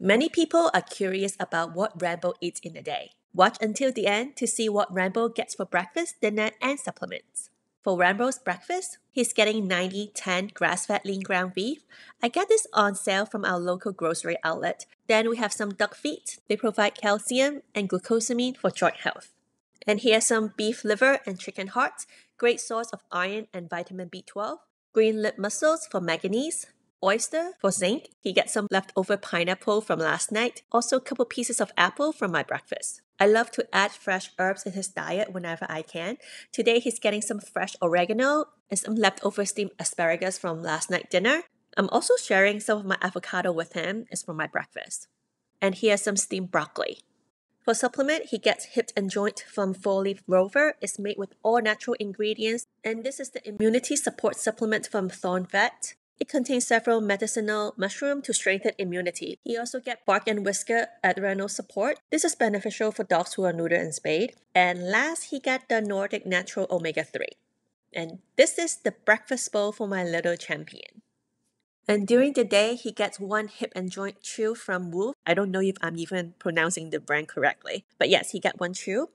Many people are curious about what Rambo eats in a day. Watch until the end to see what Rambo gets for breakfast, dinner, and supplements. For Rambo's breakfast, he's getting 90/10 grass-fed lean ground beef. I got this on sale from our local grocery outlet. Then we have some duck feet. They provide calcium and glucosamine for joint health. And here's some beef liver and chicken hearts, great source of iron and vitamin B12. Green lip mussels for manganese. Oyster for zinc. He gets some leftover pineapple from last night. Also a couple pieces of apple from my breakfast. I love to add fresh herbs in his diet whenever I can. Today he's getting some fresh oregano and some leftover steamed asparagus from last night's dinner. I'm also sharing some of my avocado with him. It's for my breakfast. And here's some steamed broccoli. For supplement, he gets hip and joint from Four Leaf Rover. It's made with all natural ingredients. And this is the immunity support supplement from Thorn Vet. It contains several medicinal mushrooms to strengthen immunity. He also gets bark and whisker adrenal support. This is beneficial for dogs who are neutered and spayed. And last, he got the Nordic Natural Omega-3. And this is the breakfast bowl for my little champion. And during the day, he gets one hip and joint chew from Wuffes. I don't know if I'm even pronouncing the brand correctly. But yes, he got one chew.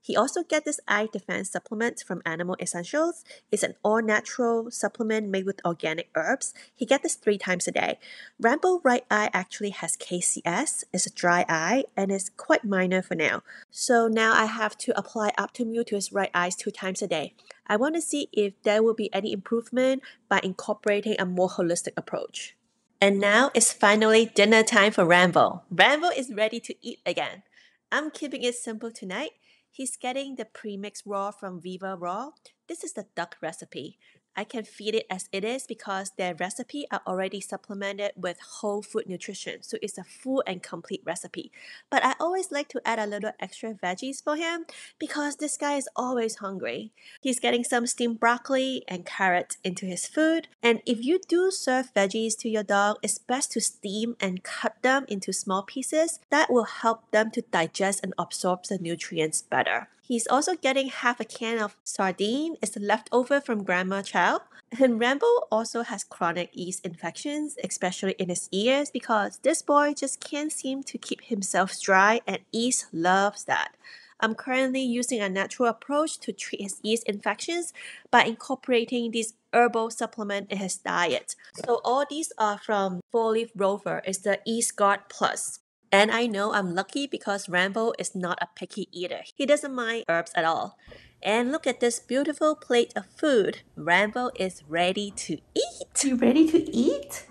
He also gets this eye defense supplement from Animal Essentials. It's an all-natural supplement made with organic herbs. He gets this 3 times a day. Rambo right eye actually has KCS. It's a dry eye and it's quite minor for now. So now I have to apply Optimule to his right eyes 2 times a day. I want to see if there will be any improvement by incorporating a more holistic approach. And now it's finally dinner time for Rambo. Rambo is ready to eat again. I'm keeping it simple tonight. He's getting the premixed raw from Viva Raw. This is the duck recipe. I can feed it as it is because their recipe are already supplemented with whole food nutrition, so it's a full and complete recipe. But I always like to add a little extra veggies for him because this guy is always hungry. He's getting some steamed broccoli and carrots into his food. And if you do serve veggies to your dog, it's best to steam and cut them into small pieces. That will help them to digest and absorb the nutrients better. He's also getting half a can of sardine. It's a leftover from Grandma Chow. And Rambo also has chronic yeast infections, especially in his ears, because this boy just can't seem to keep himself dry and yeast loves that. I'm currently using a natural approach to treat his yeast infections by incorporating these herbal supplements in his diet. So all these are from Four Leaf Rover. It's the Yeast Guard Plus. And I know I'm lucky because Rambo is not a picky eater. He doesn't mind herbs at all. And look at this beautiful plate of food. Rambo is ready to eat. You ready to eat?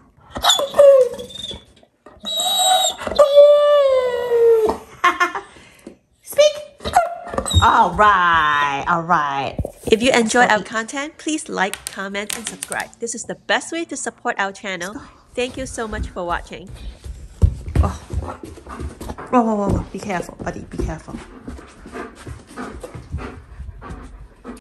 Speak! Alright, alright. If you enjoy our content, please like, comment, and subscribe. This is the best way to support our channel. Thank you so much for watching. Oh, whoa, whoa, whoa, whoa, be careful, buddy, be careful.